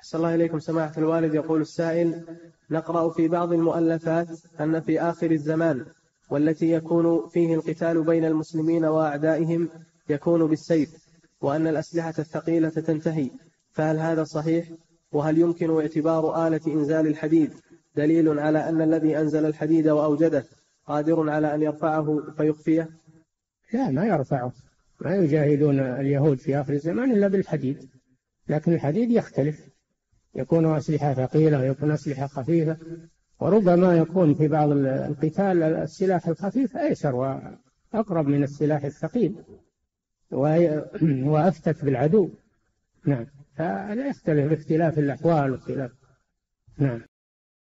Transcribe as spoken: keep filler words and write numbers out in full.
أحسن الله إليكم سماحة الوالد. يقول السائل: نقرأ في بعض المؤلفات أن في آخر الزمان والتي يكون فيه القتال بين المسلمين وأعدائهم يكون بالسيف، وأن الأسلحة الثقيلة تنتهي، فهل هذا صحيح؟ وهل يمكن اعتبار آلة إنزال الحديد دليل على أن الذي أنزل الحديد وأوجده قادر على أن يرفعه فيخفيه؟ لا، ما يرفعه. ما يجاهدون اليهود في آخر الزمان إلا بالحديد، لكن الحديد يختلف، يكون أسلحة ثقيلة ويكون أسلحة خفيفة، وربما يكون في بعض القتال السلاح الخفيف أيسر وأقرب من السلاح الثقيل وأفتك بالعدو. نعم، فلا يختلف باختلاف الأحوال واختلاف. نعم.